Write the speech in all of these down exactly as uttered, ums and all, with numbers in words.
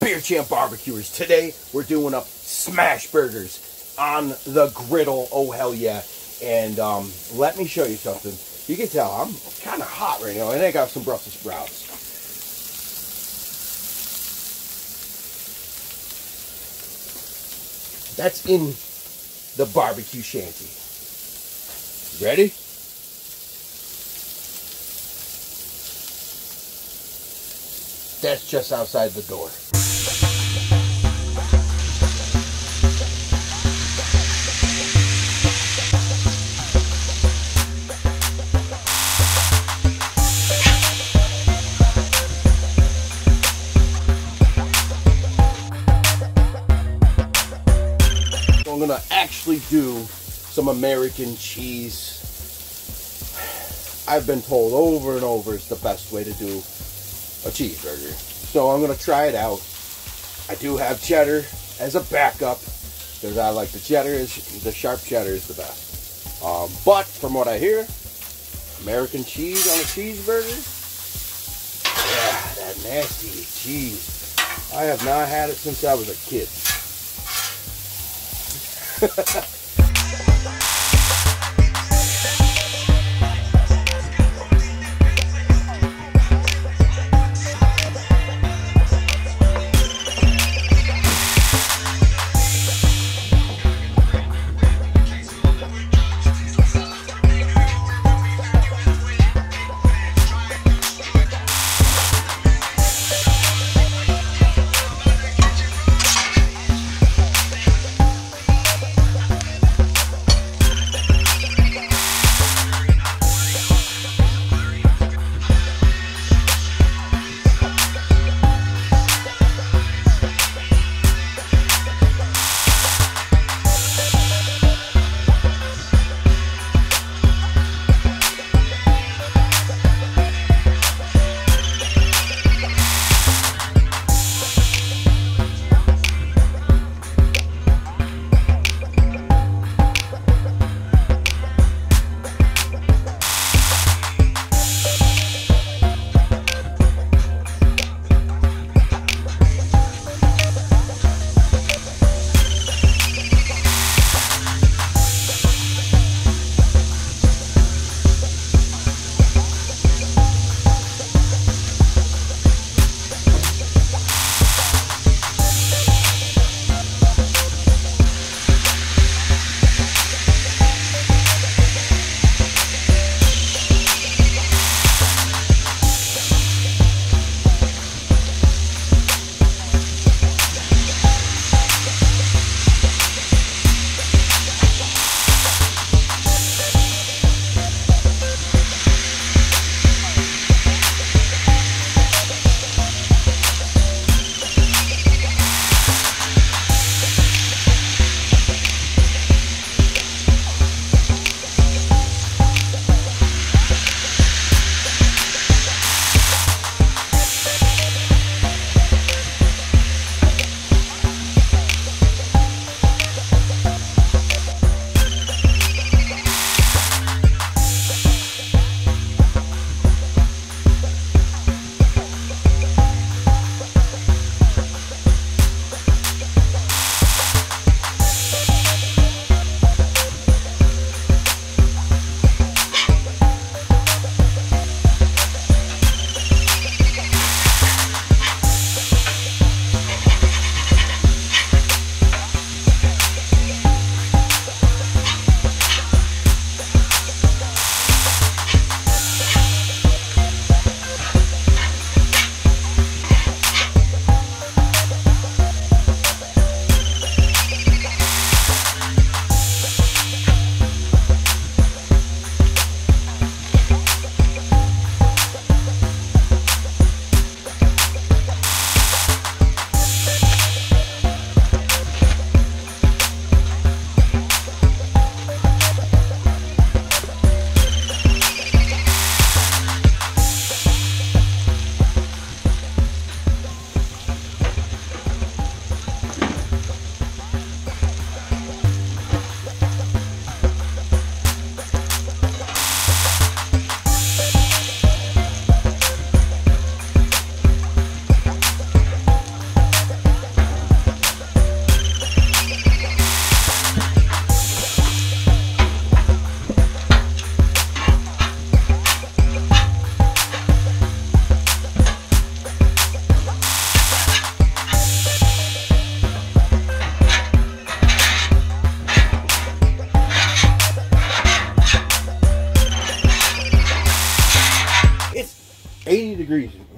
Beer Champ Barbecuers. Today we're doing up smash burgers on the griddle. Oh hell yeah. And um, let me show you something. You can tell I'm kind of hot right now, and I got some Brussels sprouts. That's in the barbecue shanty. Ready? That's just outside the door. I'm gonna actually do some American cheese. I've been told over and over it's the best way to do a cheeseburger, so I'm gonna try it out. I do have cheddar as a backup because I like the cheddar. Is the sharp cheddar is the best, um, but from what I hear, American cheese on a cheeseburger, yeah, that nasty cheese. I have not had it since I was a kid.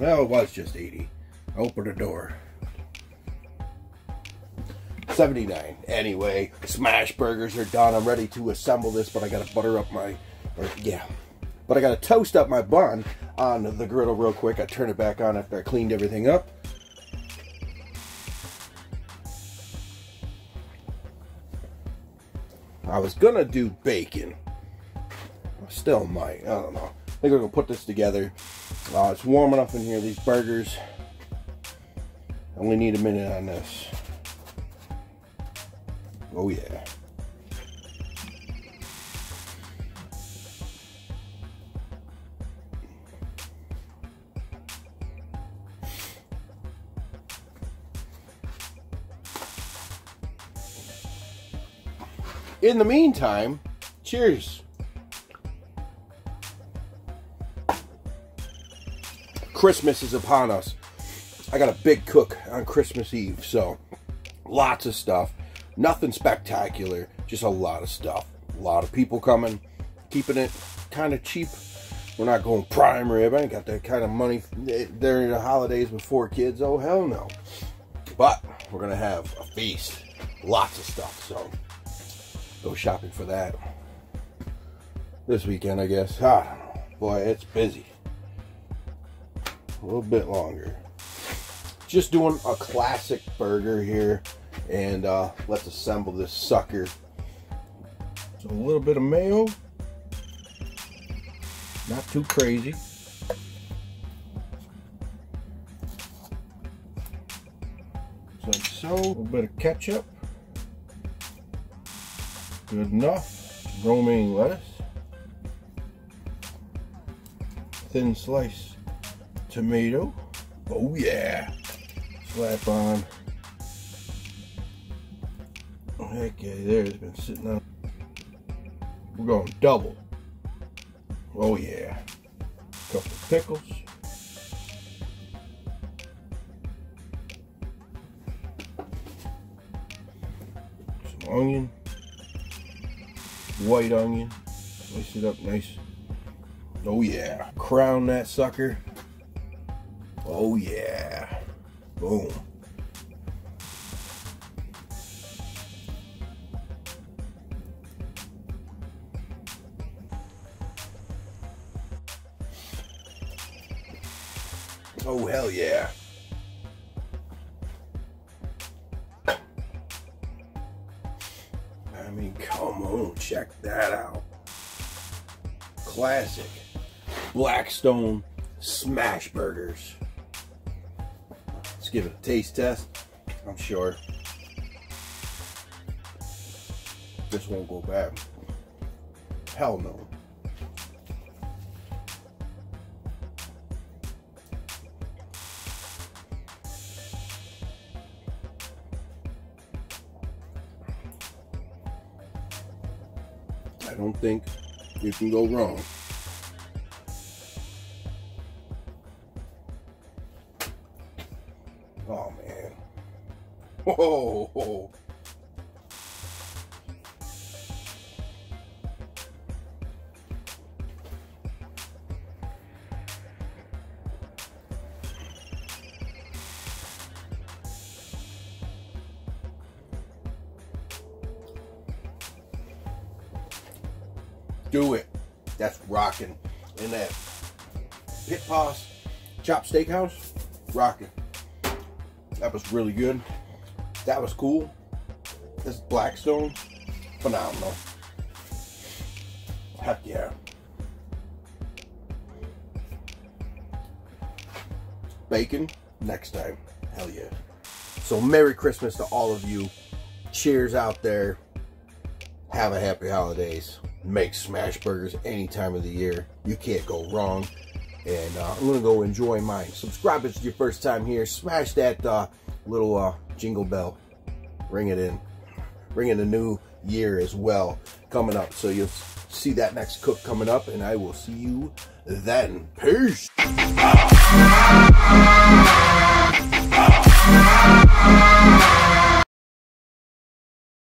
Well, it was just eighty. Open the door. seventy-nine. Anyway, smash burgers are done. I'm ready to assemble this, but I gotta butter up my, or, yeah. But I gotta toast up my bun on the griddle real quick. I turn it back on after I cleaned everything up. I was gonna do bacon. I still might. I don't know. I think we're gonna put this together. Uh, it's warm enough in here. These burgers. I only need a minute on this. Oh yeah. In the meantime, cheers. Christmas is upon us. I got a big cook on Christmas Eve, so lots of stuff. Nothing spectacular, just a lot of stuff. A lot of people coming, keeping it kind of cheap. We're not going prime rib. I ain't got that kind of money during the holidays with four kids. Oh, hell no. But we're going to have a feast. Lots of stuff, so go shopping for that. This weekend, I guess. I don't know. Boy, it's busy. A little bit longer. Just doing a classic burger here. And uh, let's assemble this sucker. So a little bit of mayo, not too crazy. Just like so, a little bit of ketchup, good enough. Romaine lettuce, thin slice tomato. Oh yeah, slap on. Okay, there it's been sitting up. We're going double. Oh yeah. A couple of pickles. Some onion. White onion. Slice it up nice. Oh yeah. Crown that sucker. Oh yeah. Boom. Oh, hell yeah. I mean, come on, check that out. Classic Blackstone smash burgers. Let's give it a taste test. I'm sure this won't go bad. Hell no. I don't think you can go wrong. Oh man. Whoa, whoa. Do it. That's rocking. In that Pit Paws Chop Steakhouse, rocking. That was really good. That was cool. This Blackstone, phenomenal. Heck yeah. Bacon, next time. Hell yeah. So Merry Christmas to all of you. Cheers out there. Have a happy holidays. Make smash burgers any time of the year. You can't go wrong. And uh, I'm gonna go enjoy mine. Subscribe if it's your first time here. Smash that uh, little uh, jingle bell. Ring it in. Ring in the new year as well coming up. So you'll see that next cook coming up, and I will see you then. Peace.